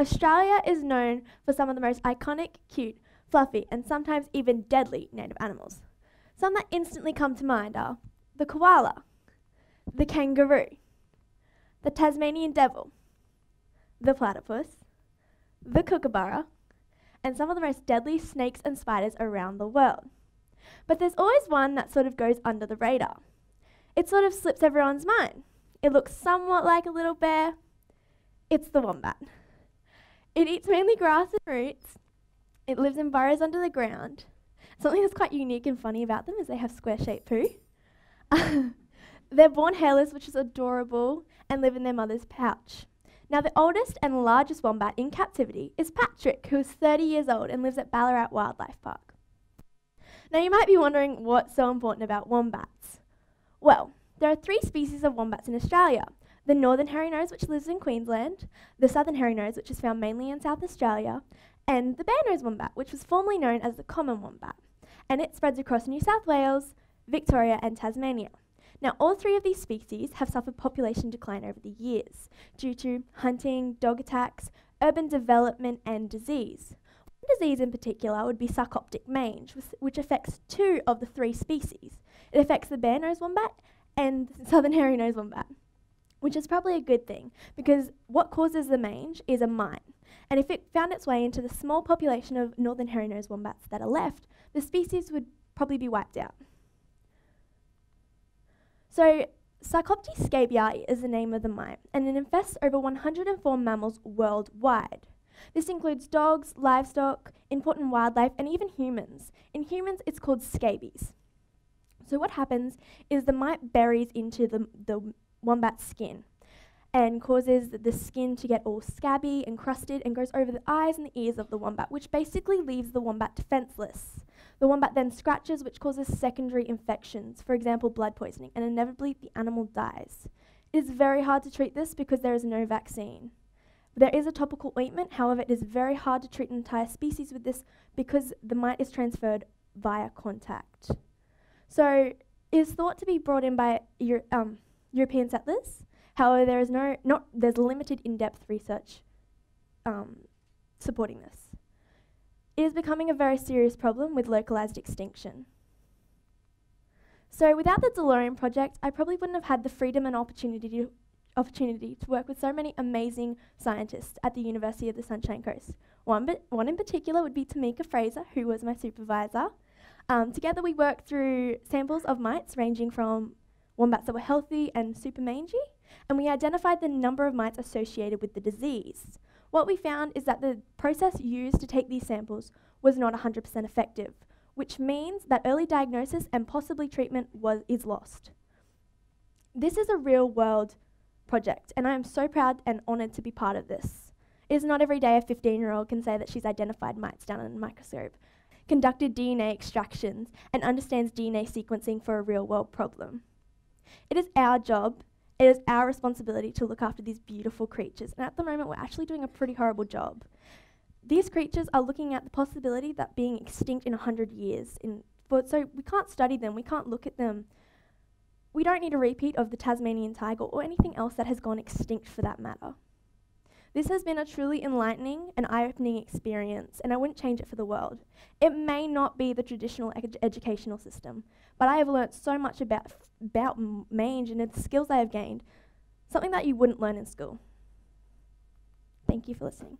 Australia is known for some of the most iconic, cute, fluffy, and sometimes even deadly native animals. Some that instantly come to mind are the koala, the kangaroo, the Tasmanian devil, the platypus, the kookaburra, and some of the most deadly snakes and spiders around the world. But there's always one that sort of goes under the radar. It sort of slips everyone's mind. It looks somewhat like a little bear. It's the wombat. It eats mainly grass and roots. It lives in burrows under the ground. Something that's quite unique and funny about them is they have square-shaped poo. They're born hairless, which is adorable, and live in their mother's pouch. Now, the oldest and largest wombat in captivity is Patrick, who is 30 years old and lives at Ballarat Wildlife Park. Now, you might be wondering what's so important about wombats. Well, there are three species of wombats in Australia. The northern hairy-nose, which lives in Queensland, the southern hairy-nose, which is found mainly in South Australia, and the bare-nosed wombat, which was formerly known as the common wombat. And it spreads across New South Wales, Victoria, and Tasmania. Now, all three of these species have suffered population decline over the years due to hunting, dog attacks, urban development, and disease. One disease in particular would be Sarcoptic Mange, which affects two of the three species. It affects the bare-nosed wombat and the southern hairy-nosed wombat, which is probably a good thing, because what causes the mange is a mine. And if it found its way into the small population of northern hairy-nosed wombats that are left, the species would probably be wiped out. So, Sarcoptes scabiei is the name of the mine, and it infests over 104 mammals worldwide. This includes dogs, livestock, important wildlife, and even humans. In humans, it's called scabies. So what happens is the mite buries into the wombat's skin and causes the skin to get all scabby and crusted and goes over the eyes and the ears of the wombat, which basically leaves the wombat defenseless. The wombat then scratches, which causes secondary infections, for example, blood poisoning, and inevitably the animal dies. It is very hard to treat this because there is no vaccine. There is a topical ointment, however, it is very hard to treat an entire species with this because the mite is transferred via contact. So it is thought to be brought in by European settlers. However, there is there's limited in-depth research supporting this. It is becoming a very serious problem with localized extinction. So without the DeLorean project, I probably wouldn't have had the freedom and opportunity to work with so many amazing scientists at the University of the Sunshine Coast. One in particular would be Tamika Fraser, who was my supervisor. Together we worked through samples of mites ranging from wombats that were healthy and super mangy, and we identified the number of mites associated with the disease. What we found is that the process used to take these samples was not 100% effective, which means that early diagnosis and possibly treatment is lost. This is a real-world project, and I am so proud and honoured to be part of this. It is not every day a 15-year-old can say that she's identified mites down in a microscope, conducted DNA extractions, and understands DNA sequencing for a real-world problem. It is our job, it is our responsibility to look after these beautiful creatures, and at the moment we're actually doing a pretty horrible job. These creatures are looking at the possibility that being extinct in 100 years, so we can't study them, we can't look at them. We don't need a repeat of the Tasmanian tiger or anything else that has gone extinct for that matter. This has been a truly enlightening and eye-opening experience, and I wouldn't change it for the world. It may not be the traditional educational system, but I have learnt so much about mange and the skills I have gained, something that you wouldn't learn in school. Thank you for listening.